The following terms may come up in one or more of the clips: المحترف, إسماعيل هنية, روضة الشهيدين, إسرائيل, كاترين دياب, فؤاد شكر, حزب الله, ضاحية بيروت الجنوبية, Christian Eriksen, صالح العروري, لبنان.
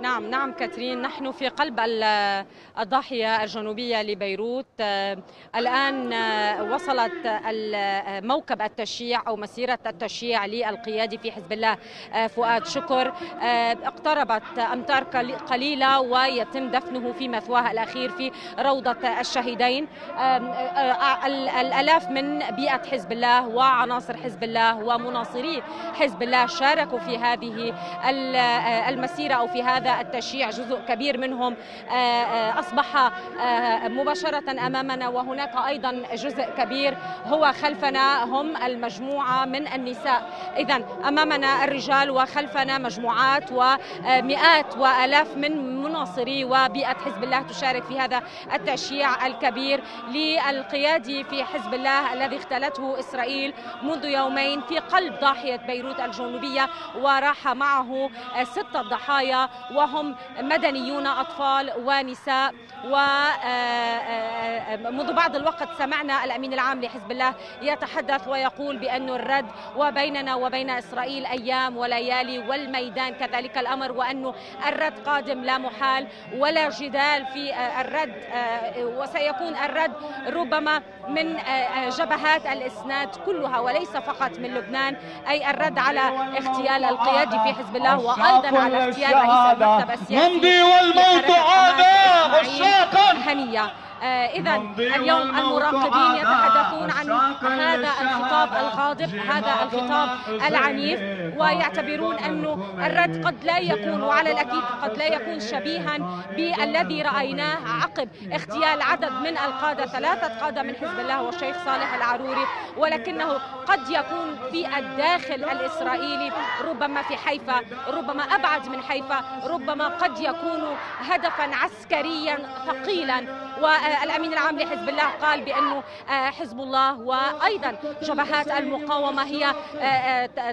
نعم نعم كاترين، نحن في قلب الضاحية الجنوبية لبيروت. الآن وصلت موكب التشييع أو مسيرة التشييع للقيادي في حزب الله فؤاد شكر. اقتربت أمتار قليلة ويتم دفنه في مثواه الأخير في روضة الشهيدين. الآلاف من بيئة حزب الله وعناصر حزب الله ومناصري حزب الله شاركوا في هذه المسيرة أو في هذا التشييع. جزء كبير منهم أصبح مباشرة أمامنا، وهناك أيضا جزء كبير هو خلفنا، هم المجموعة من النساء. إذن أمامنا الرجال وخلفنا مجموعات ومئات وآلاف من مناصري وبيئة حزب الله تشارك في هذا التشييع الكبير للقيادي في حزب الله الذي اغتالته إسرائيل منذ يومين في قلب ضاحية بيروت الجنوبية، وراح معه 6 ضحايا وهم مدنيون، أطفال ونساء. ومنذ بعض الوقت سمعنا الأمين العام لحزب الله يتحدث ويقول بأن الرد وبيننا وبين إسرائيل أيام وليالي والميدان كذلك الأمر، وأنه الرد قادم لا محال ولا جدال في الرد، وسيكون الرد ربما من جبهات الإسناد كلها وليس فقط من لبنان، أي الرد على اغتيال القيادي في حزب الله وأيضا على اغتيال رئيس المكتب السياسي نمضي والموت عادة عشاقا هنية. إذا اليوم المراقبين يتحدثون عن هذا الخطاب الغاضب، هذا الخطاب العنيف، ويعتبرون أنه الرد قد لا يكون، وعلى الأكيد قد لا يكون شبيها بالذي رأيناه عقب اغتيال عدد من القادة، 3 قادة من حزب الله والشيخ صالح العروري، ولكنه قد يكون في الداخل الإسرائيلي، ربما في حيفا، ربما أبعد من حيفا، ربما قد يكون هدفا عسكريا ثقيلا. والأمين العام لحزب الله قال بأنه حزب الله وأيضا جبهات المقاومة هي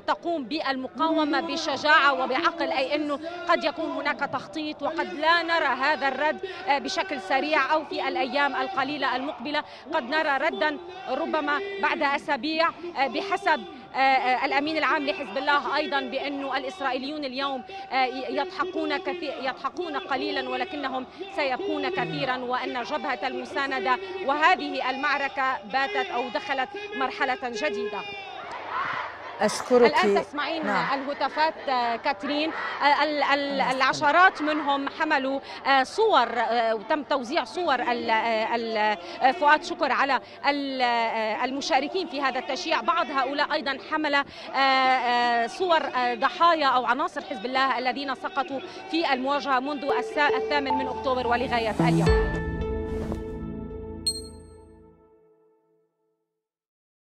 تقوم بالمقاومة بشجاعة وبعقل، أي أنه قد يكون هناك تخطيط وقد لا نرى هذا الرد بشكل سريع أو في الأيام القليلة المقبلة، قد نرى ردا ربما بعد أسابيع بحسب الأمين العام لحزب الله أيضا بأنه الإسرائيليون اليوم يضحكون قليلا ولكنهم سيبكون كثيرا، وأن جبهة المساندة وهذه المعركة باتت أو دخلت مرحلة جديدة. أشكرك. الآن تسمعين الهتافات كاترين، العشرات منهم حملوا صور وتم توزيع صور فؤاد شكر على المشاركين في هذا التشييع. بعض هؤلاء أيضا حمل صور ضحايا أو عناصر حزب الله الذين سقطوا في المواجهة منذ 8 أكتوبر ولغاية اليوم.